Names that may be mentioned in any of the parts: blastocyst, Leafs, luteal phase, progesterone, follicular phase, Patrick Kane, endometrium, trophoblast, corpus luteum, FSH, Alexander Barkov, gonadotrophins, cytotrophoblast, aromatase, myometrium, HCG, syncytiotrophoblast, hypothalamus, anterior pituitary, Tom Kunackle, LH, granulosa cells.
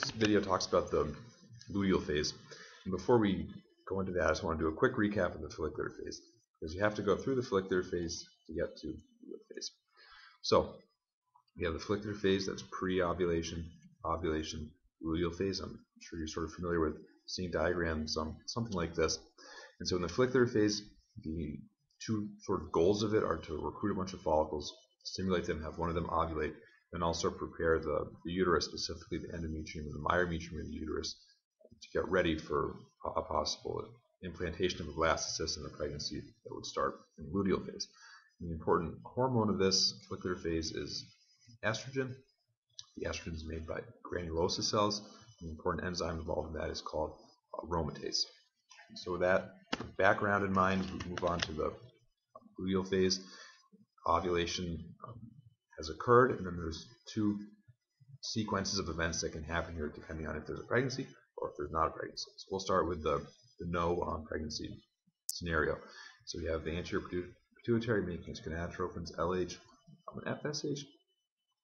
This video talks about the luteal phase. And before we go into that, I just want to do a quick recap of the follicular phase, because you have to go through the follicular phase to get to the luteal phase. So we have the follicular phase, that's pre-ovulation, ovulation, luteal phase. I'm sure you're sort of familiar with seeing diagrams, something like this. And so in the follicular phase, the two sort of goals of it are to recruit a bunch of follicles, stimulate them, have one of them ovulate, and also prepare the uterus, specifically the endometrium and the myometrium in the uterus, to get ready for a possible implantation of a blastocyst in a pregnancy that would start in the luteal phase. And the important hormone of this follicular phase is estrogen. The estrogen is made by granulosa cells. An important enzyme involved in that is called aromatase. So with that background in mind, we move on to the luteal phase. Ovulation has occurred, and then there's two sequences of events that can happen here depending on if there's a pregnancy or if there's not a pregnancy. So we'll start with the no pregnancy scenario. So we have the anterior pituitary making gonadotrophins, LH and FSH,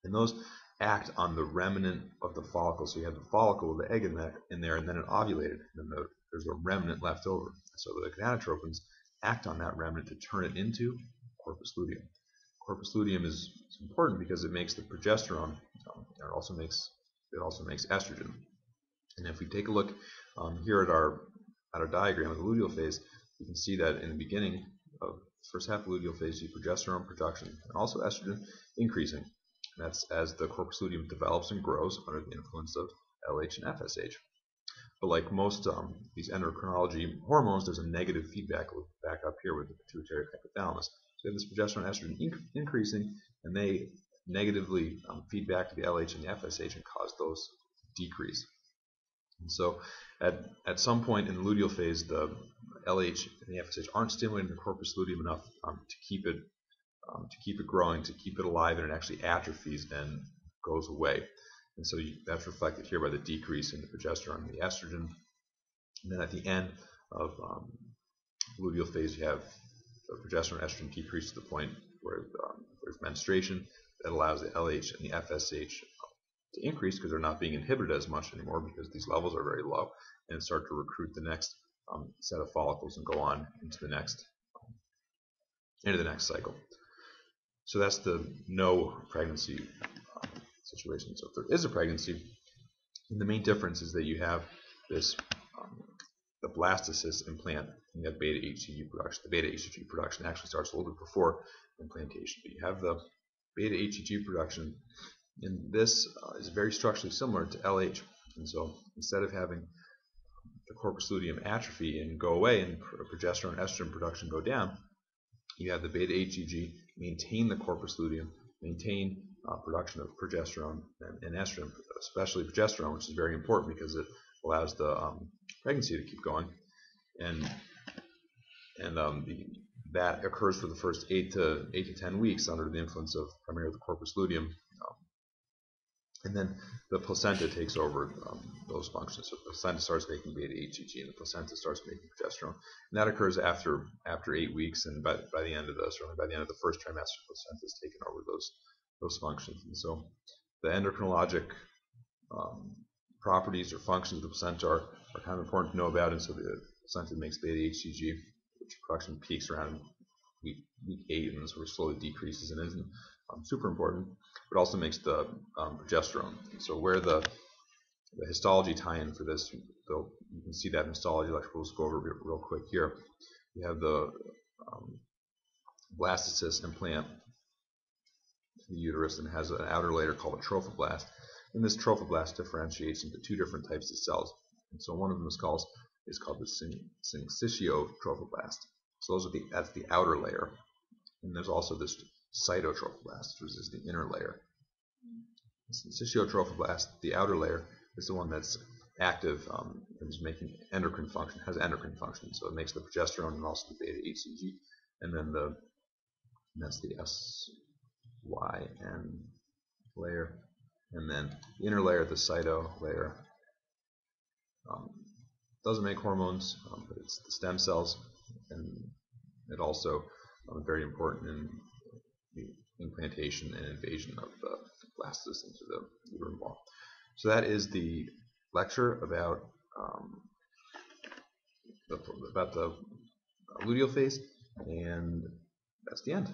and those act on the remnant of the follicle. So you have the follicle with the egg in there, and then it ovulated, and then there's a remnant left over. So the gonadotrophins act on that remnant to turn it into corpus luteum. Corpus luteum is important because it makes the progesterone, and it also makes estrogen. And if we take a look here at our diagram of the luteal phase, you can see that in the beginning of the first half of the luteal phase, you see progesterone production and also estrogen increasing. And that's as the corpus luteum develops and grows under the influence of LH and FSH. But like most these endocrinology hormones, there's a negative feedback loop back up here with the pituitary hypothalamus. So we have this progesterone and estrogen increasing, and they negatively feedback to the LH and the FSH and cause those to decrease. And so at some point in the luteal phase, the LH and the FSH aren't stimulating the corpus luteum enough to keep it growing, to keep it alive, and it actually atrophies and goes away. And so that's reflected here by the decrease in the progesterone and the estrogen. And then at the end of luteal phase, you have the progesterone and estrogen decrease to the point where there's menstruation. That allows the LH and the FSH to increase because they're not being inhibited as much anymore because these levels are very low, and start to recruit the next set of follicles and go on into the next cycle. So that's the no pregnancy situation. So if there is a pregnancy, the main difference is that you have this the blastocyst implant, and you have beta HCG production. The beta HCG production actually starts a little bit before implantation, but you have the beta HCG production, and this is very structurally similar to LH. And so instead of having the corpus luteum atrophy and go away and progesterone and estrogen production go down, you have the beta HCG maintain the corpus luteum, maintain production of progesterone and estrogen, especially progesterone, which is very important because it allows the pregnancy to keep going, and that occurs for the first 8 to 10 weeks under the influence of primarily the corpus luteum, and then the placenta takes over those functions. So the placenta starts making beta HCG, and the placenta starts making progesterone, and that occurs after 8 weeks, and by the end of the first trimester, the placenta has taken over those functions. And so the endocrinologic properties or functions of the placenta are kind of important to know about, and so the placenta makes beta HCG, which production peaks around week 8 and sort of slowly decreases and isn't super important, but also makes the progesterone. And so where the histology tie-in for this, you can see that in histology lecture, we'll just go over real quick here. You have the blastocyst implant in the uterus, and has an outer layer called a trophoblast. And this trophoblast differentiates into two different types of cells. And so one of them is called the syncytiotrophoblast. So that's the outer layer. And there's also this cytotrophoblast, which is the inner layer. The syncytiotrophoblast, the outer layer, is the one that's active and is making endocrine function, has endocrine function. So it makes the progesterone and also the beta HCG. And then that's the SYN layer. And then the inner layer, the cyto layer, doesn't make hormones, but it's the stem cells, and it also very important in the implantation and invasion of the blastocyst into the uterine wall. So that is the lecture about the luteal phase, and that's the end.